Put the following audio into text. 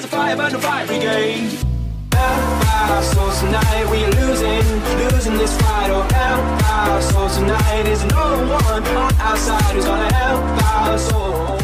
there's a fire, burn the fire brigade. Help our souls tonight, we are losing this fight. Oh, help our souls tonight, there's no one on our side who's gonna help our souls.